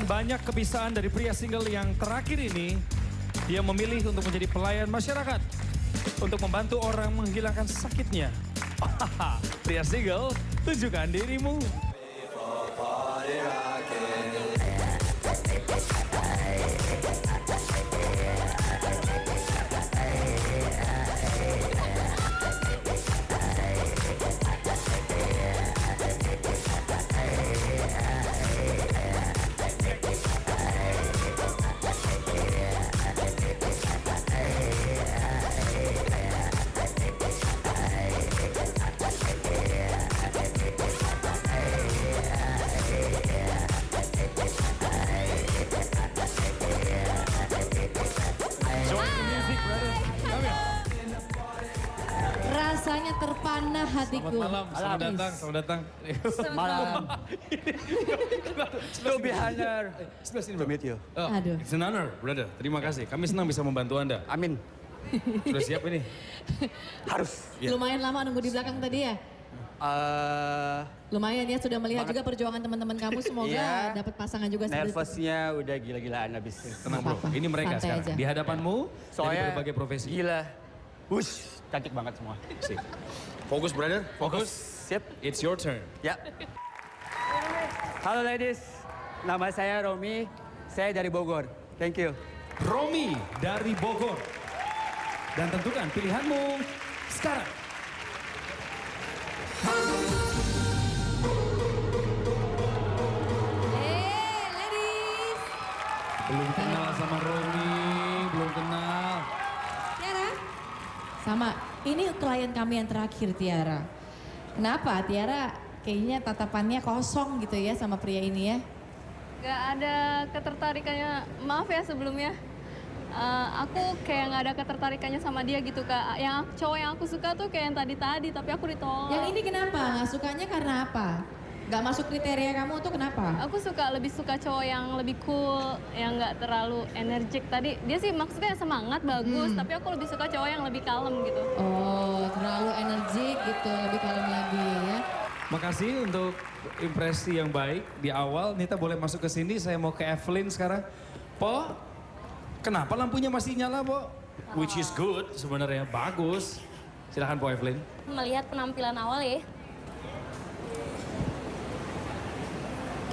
Dengan banyak kepisahan dari pria single yang terakhir ini, dia memilih untuk menjadi pelayan masyarakat untuk membantu orang menghilangkan sakitnya. Pria single, tunjukkan dirimu. Rasanya terpanah hatiku. Selamat datang. Malam. To be honored. To meet you. It's an honor, brother. Terima kasih. Kami senang bisa membantu Anda. Amin. Sudah siap ini? Harus. Ya. Lumayan lama nunggu di belakang tadi ya? Lumayan ya, sudah melihat juga perjuangan teman-teman kamu, semoga yeah, dapat pasangan juga. Nervousnya udah gila-gilaan abis. Tenang bro, ini mereka sekarang aja. Di hadapanmu dari berbagai profesi. Gila, wush, cantik banget semua. Sip. Fokus brother, fokus. Sip. It's your turn. Ya. Halo ladies, nama saya Romi, saya dari Bogor. Thank you. Romi dari Bogor. Dan tentukan pilihanmu sekarang. Hey ladies. Belum kenal sama Romi, belum kenal. Tiara? Sama, ini klien kami yang terakhir Tiara. Kenapa Tiara kayaknya tatapannya kosong gitu ya sama pria ini ya? Gak ada ketertarikannya, maaf ya sebelumnya. Aku kayak gak ada ketertarikannya sama dia gitu Kak. Yang cowok yang aku suka tuh kayak yang tadi-tadi, tapi aku ditolak. Yang ini kenapa? Gak sukanya karena apa? Gak masuk kriteria kamu tuh kenapa? Aku suka, lebih suka cowok yang lebih cool, yang gak terlalu energik tadi. Dia sih maksudnya semangat, bagus, tapi aku lebih suka cowok yang lebih kalem gitu. Oh, terlalu energik gitu, lebih kalem lagi ya. Makasih untuk impresi yang baik di awal. Nita boleh masuk ke sini, saya mau ke Evelyn sekarang. Po, kenapa lampunya masih nyala, Po? Which is good, sebenarnya bagus. Silahkan, Po Evelyn. Melihat penampilan awal ya.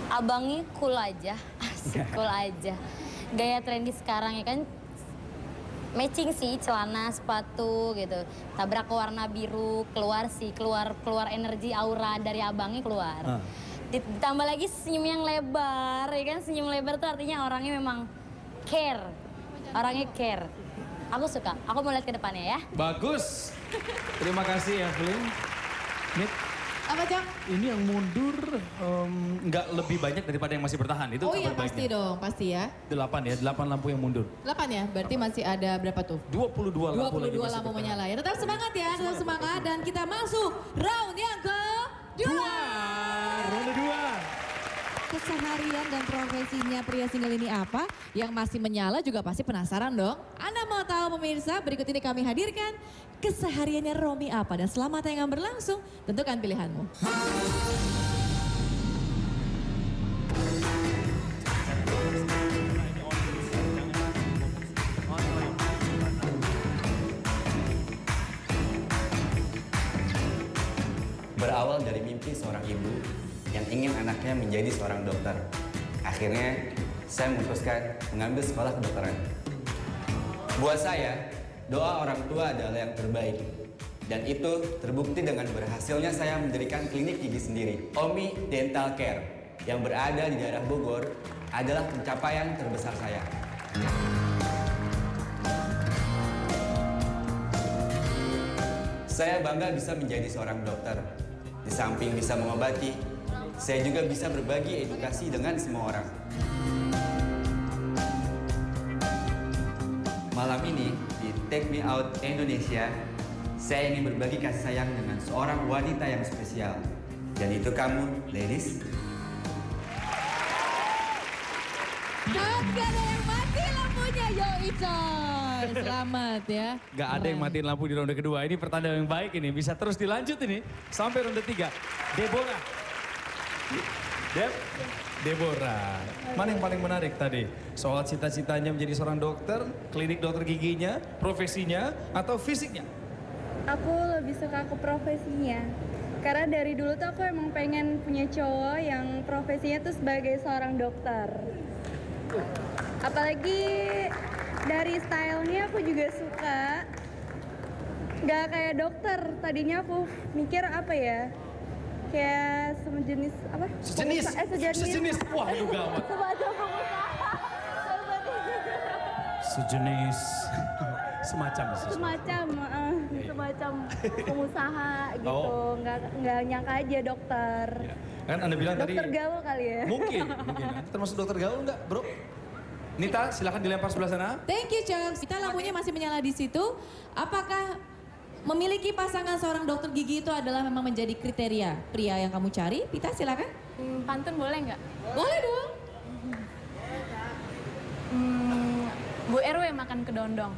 Abangnya cool aja, asik cool aja. Gaya trendy sekarang ya kan matching sih, celana, sepatu gitu. Tabrak ke warna biru, keluar sih, keluar energi aura dari abangnya keluar. Ditambah lagi senyum yang lebar, ya kan senyum lebar tuh artinya orangnya memang care. Orangnya care. Aku suka, aku mau lihat ke depannya ya. Bagus. Terima kasih Evelyn. Nit. Apa Cang? Ini yang mundur nggak lebih banyak daripada yang masih bertahan. Itu oh iya pasti baiknya dong, pasti ya. 8 ya, 8 lampu yang mundur. 8 ya, berarti 8. Masih ada berapa tuh? 22 lampu lagi masih lampu menyala ya. Tetap semangat ya, tetap semangat. Dan kita masuk round yang ke-2. Round kedua. Keseharian dan profesinya pria single ini apa? Yang masih menyala juga pasti penasaran dong. Anda mau tahu pemirsa? Berikut ini kami hadirkan kesehariannya Romi apa. Dan selama tayangan berlangsung, tentukan pilihanmu. Berawal dari mimpi seorang ibu yang ingin anaknya menjadi seorang dokter. Akhirnya, saya memutuskan mengambil sekolah kedokteran. Buat saya, doa orang tua adalah yang terbaik. Dan itu terbukti dengan berhasilnya saya mendirikan klinik gigi sendiri. Omni Dental Care yang berada di daerah Bogor adalah pencapaian terbesar saya. Saya bangga bisa menjadi seorang dokter. Di samping bisa mengobati, saya juga bisa berbagi edukasi dengan semua orang. Malam ini di Take Me Out Indonesia, saya ingin berbagi kasih sayang dengan seorang wanita yang spesial. Dan itu kamu, ladies. Gak ada yang mati lampunya, yo Ico. Selamat ya. Gak ada yang matiin lampu di ronde kedua. Ini pertanda yang baik ini, bisa terus dilanjut ini sampai ronde 3. Deborah. Dep. Deborah. Mana yang paling menarik tadi? Soal cita-citanya menjadi seorang dokter, klinik dokter giginya, profesinya, atau fisiknya? Aku lebih suka ke profesinya. Karena dari dulu tuh aku emang pengen punya cowok yang profesinya tuh sebagai seorang dokter. Apalagi dari stylenya aku juga suka. Gak kayak dokter, tadinya aku mikir apa ya? Kayak sejenis apa? Sejenis? Sejenis? Wah, itu gawat. Sejenis? Semacam pengusaha gitu, oh. Nggak nyangka aja dokter. Ya. Kan Anda bilang dokter tadi... Dokter gaul kali ya? Mungkin. Termasuk dokter gaul nggak, bro? Nita, silakan dilempar sebelah sana. Thank you, Chong. Kita lampunya masih menyala di situ. Apakah memiliki pasangan seorang dokter gigi itu adalah memang menjadi kriteria pria yang kamu cari? Pita, silakan. Pantun boleh nggak? Boleh dong. Bu RW makan kedondong.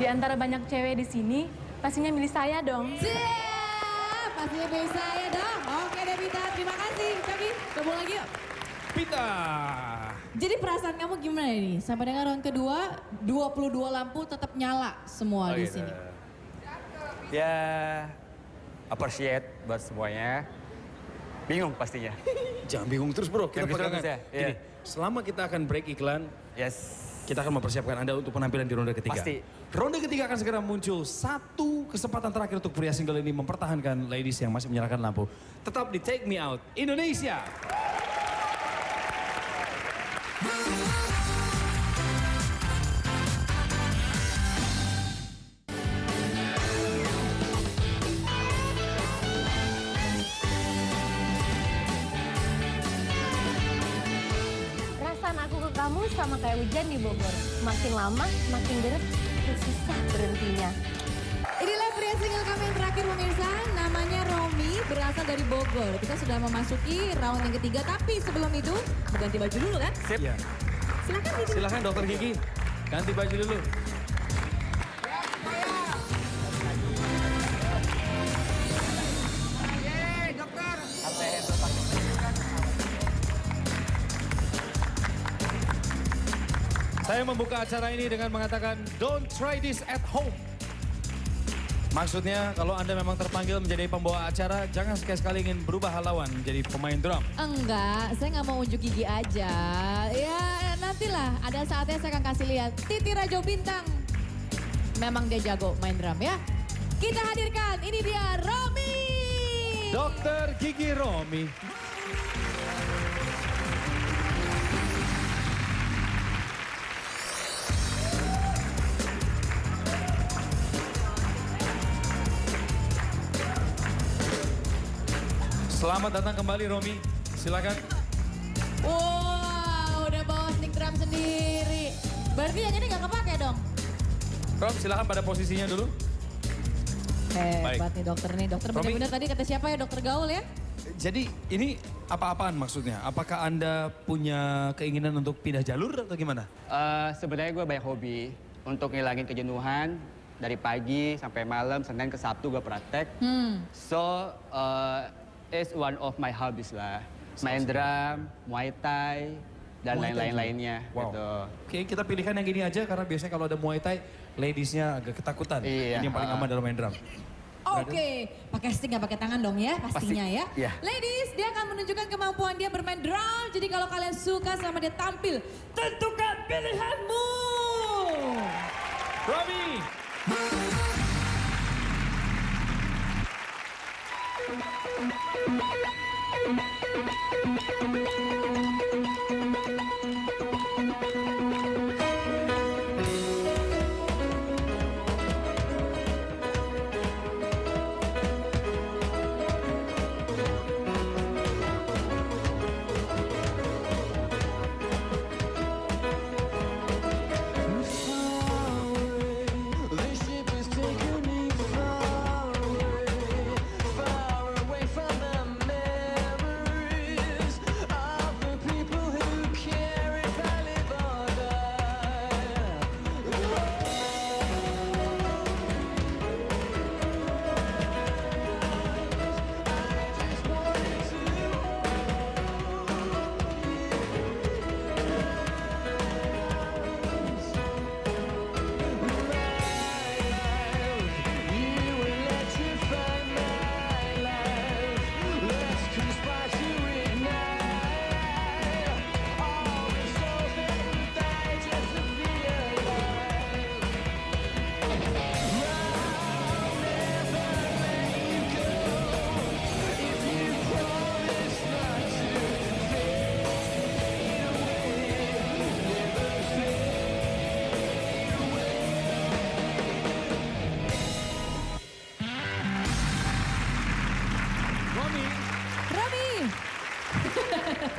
Di antara banyak cewek di sini, pastinya milih saya dong. Siap, pastinya milih saya dong. Oke deh, Pita. Terima kasih. Tapi ketemu lagi yuk. Pita. Jadi perasaan kamu gimana nih? Sampai dengan round kedua, 22 lampu tetap nyala semua di sini. Ya, appreciate buat semuanya. Bingung pastinya. Jangan bingung terus bro, kita pegangan. Gini, selama kita akan break iklan, yes. Kita akan mempersiapkan Anda untuk penampilan di ronde ketiga. Pasti. Ronde ketiga akan segera muncul. Satu kesempatan terakhir untuk pria single ini mempertahankan ladies yang masih menyalakan lampu. Tetap di Take Me Out Indonesia. Sama kayak hujan di Bogor, makin lama makin deret, susah berhentinya. Inilah pria single kami yang terakhir pemirsa, namanya Romi, berasal dari Bogor. Kita sudah memasuki round yang ketiga, tapi sebelum itu ganti baju dulu kan? Sip. Ya. Silakan gigi. Silakan dokter gigi, ganti baju dulu. Saya membuka acara ini dengan mengatakan, don't try this at home. Maksudnya, kalau Anda memang terpanggil menjadi pembawa acara, jangan sekali-sekali ingin berubah lawan menjadi pemain drum. Enggak, saya nggak mau unjuk gigi aja. Ya, nantilah ada saatnya saya akan kasih lihat. Titi Rajo Bintang, memang dia jago main drum ya. Kita hadirkan, ini dia Romi. Dokter Gigi Romi. Selamat datang kembali Romi, silakan. Wow, udah bawa stick drum sendiri. Berarti yang ini nggak kepake dong? Rom, silakan pada posisinya dulu. Hebat nih dokter nih. Dokter benar-benar tadi kata siapa ya, dokter gaul ya? Jadi ini apa-apaan maksudnya? Apakah Anda punya keinginan untuk pindah jalur atau gimana? Sebenarnya gue banyak hobi untuk ngilangin kejenuhan. Dari pagi sampai malam, Senin ke Sabtu gue praktek. It's one of my hobbies lah, main drum, muay thai, dan lain-lain lainnya. Wow. Gitu. Oke, kita pilihkan yang gini aja karena biasanya kalau ada muay thai, ladiesnya agak ketakutan. Iya. Ini yang paling aman dalam main drum. Oke, pakai stick nggak pakai tangan dong ya, pastinya ya. Iya. Ladies, dia akan menunjukkan kemampuan dia bermain drum. Jadi kalau kalian suka sama dia tampil, tentukan pilihanmu. Romi.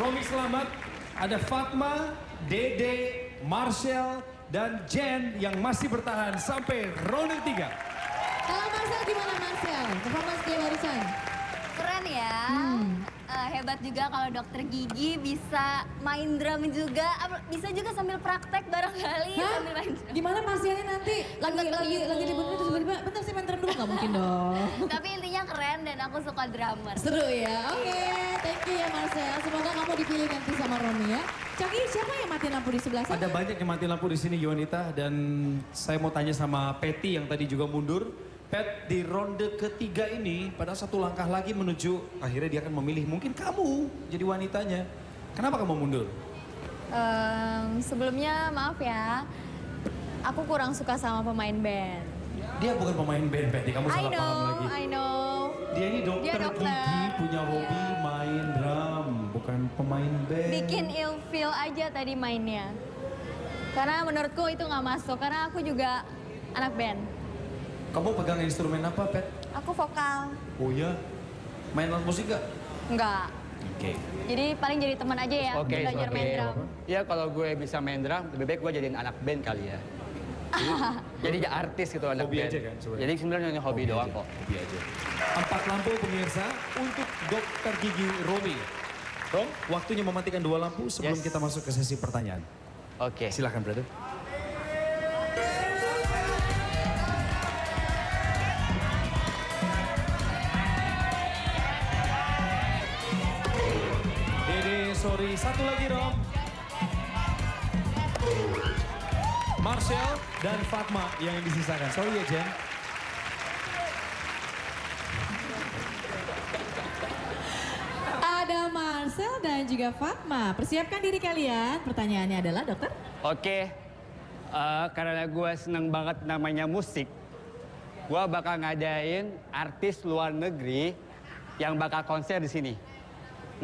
Romi Selamat, ada Fatma, Dede, Marcel, dan Jen yang masih bertahan sampai ronde 3. Kalau Marcel gimana Marcel? Performance dia barusan. Keren ya. Hebat juga kalau dokter gigi bisa main drum juga. Bisa juga sambil praktek barangkali. Sambil main drum. Gimana Marcelnya nanti? Lagi dibenerin terus tiba-tiba, bentar sih main drum dulu. Gak mungkin dong. Tapi intinya keren dan aku suka drummer. Seru ya. Oke, thank you ya Marcel. Semoga kamu dipilih nanti sama Romi ya. Caki, siapa yang mati lampu di sebelah sana? Ada banyak yang mati lampu di sini, Yuanita. Dan saya mau tanya sama Peti yang tadi juga mundur. Pet, di ronde ketiga ini, pada satu langkah lagi menuju, akhirnya dia akan memilih mungkin kamu jadi wanitanya. Kenapa kamu mundur? Sebelumnya maaf ya, aku kurang suka sama pemain band. Dia bukan pemain band, Peti. Kamu salah paham lagi. I know. Dia ini dokter gigi, punya hobi main drum, bukan pemain band. Bikin ill feel aja tadi mainnya. Karena menurutku itu nggak masuk, karena aku juga anak band. Kamu pegang instrumen apa, Pet? Aku vokal. Oh iya? Main alat musik gak? Enggak. Oke. Okay. Jadi paling jadi teman aja ya, belajar main drum. Iya, kalau gue bisa main drum, lebih baik gue jadiin anak band kali ya. Jadi artis gitu anak hobi band. Hobi aja kan? Sebenernya. Jadi sebenarnya hobi doang kok. Hobi aja. Empat lampu pemirsa untuk dokter gigi Romi. Rom, waktunya mematikan dua lampu sebelum kita masuk ke sesi pertanyaan. Oke. Silahkan, brother. Sorry, satu lagi Rom. Marcel dan Fatma yang disisakan. Sorry ya Jen. Ada Marcel dan juga Fatma. Persiapkan diri kalian. Pertanyaannya adalah dokter. Oke, karena gue seneng banget namanya musik. Gue bakal ngadain artis luar negeri yang bakal konser di sini.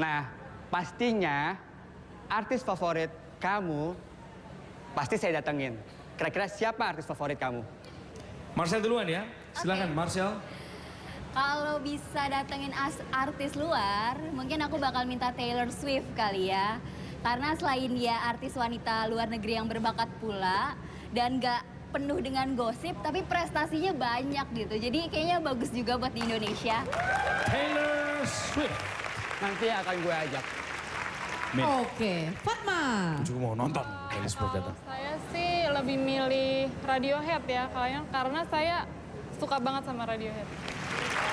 Nah. Pastinya artis favorit kamu pasti saya datengin. Kira-kira siapa artis favorit kamu? Marcel duluan ya. Silakan Marcel. Kalau bisa datengin artis luar, mungkin aku bakal minta Taylor Swift kali ya. Karena selain dia artis wanita luar negeri yang berbakat pula dan gak penuh dengan gosip, tapi prestasinya banyak gitu. Jadi kayaknya bagus juga buat di Indonesia. Taylor Swift. Nanti akan gue ajak. Oke, Fatma. Aku juga mau nonton. Saya sih lebih milih Radiohead ya, karena saya suka banget sama Radiohead.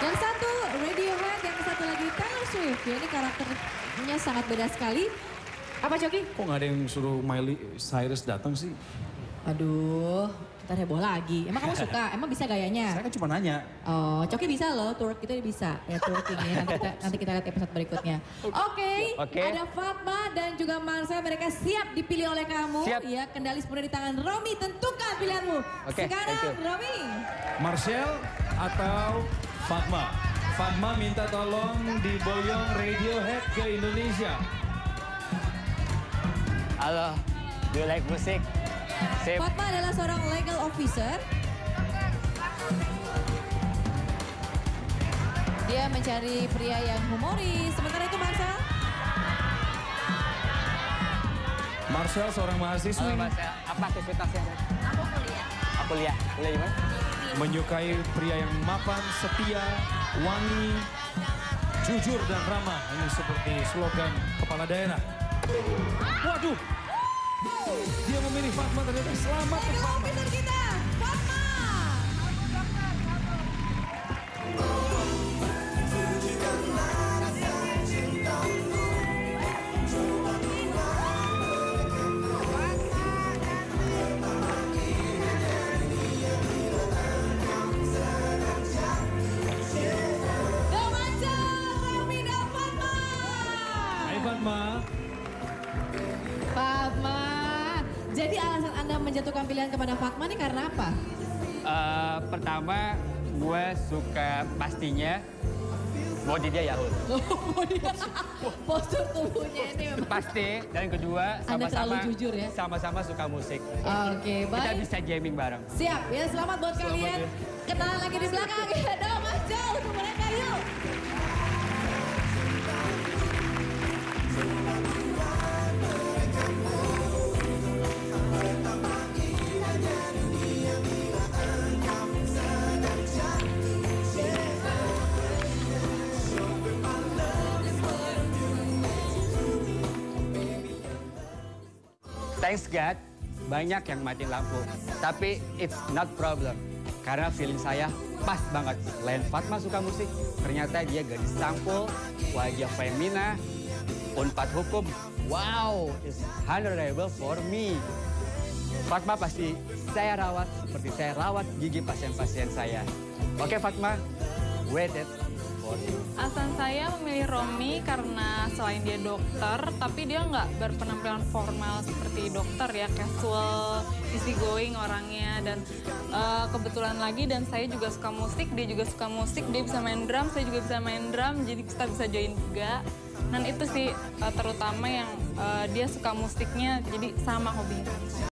Yang satu Radiohead, yang satu lagi Taylor Swift. Ya, ini karakternya sangat beda sekali. Apa Coki? Kok nggak ada yang suruh Miley Cyrus datang sih? Aduh, ntar heboh lagi. Emang kamu suka? Emang bisa gayanya? Saya kan cuma nanya. Oh, Coki bisa loh, twerk itu bisa. Ya twerking ya, nanti kita lihat episode berikutnya. Oke, ada Fatma dan juga Marcel, mereka siap dipilih oleh kamu. Siap. Ya, kendali sepenuhnya di tangan Romi, tentukan pilihanmu. Sekarang Romi. Marcel atau Fatma? Fatma minta tolong diboyong Radiohead ke Indonesia. Halo, do you like music? Sip. Fatma adalah seorang legal officer. Dia mencari pria yang humoris. Sementara itu Marcel. Marcel seorang mahasiswi. Marcel, apa aktivitasnya? Aku kuliah. Aku kuliah. Kuliah gimana? Menyukai pria yang mapan, setia, wangi, jujur dan ramah. Ini seperti slogan kepala daerah. Waduh. Dia memilih Fatma, ternyata selamat ke Fatma. Kita, Fatma! Hai Fatma. Fatma. Jadi alasan Anda menjatuhkan pilihan kepada Fatma ini karena apa? Pertama, gue suka pastinya body dia ya. Postur tubuhnya ini memang. Pasti, dan kedua sama-sama suka musik. Oke, baik. Kita bisa jamming bareng. Siap, ya selamat buat kalian. Kenalan lagi di belakang, ya dong Mas Jauh untuk mereka, yuk. Thanks God, banyak yang matiin lampu. Tapi it's not problem. Karena feeling saya pas banget. Lain Fatma suka musik, ternyata dia gadis sampul, wajah femina, unpad hukum. Wow, it's honorable for me. Fatma pasti saya rawat seperti saya rawat gigi pasien-pasien saya. Oke Fatma, waited for you. Alasan saya memilih Romy karena selain dia dokter, tapi dia nggak berpenampilan formal seperti dokter ya, casual, easy going orangnya. Dan kebetulan lagi, dan saya juga suka musik, dia juga suka musik, dia bisa main drum, saya juga bisa main drum, jadi kita bisa join juga. Dan itu sih terutama yang dia suka musiknya, jadi sama hobinya.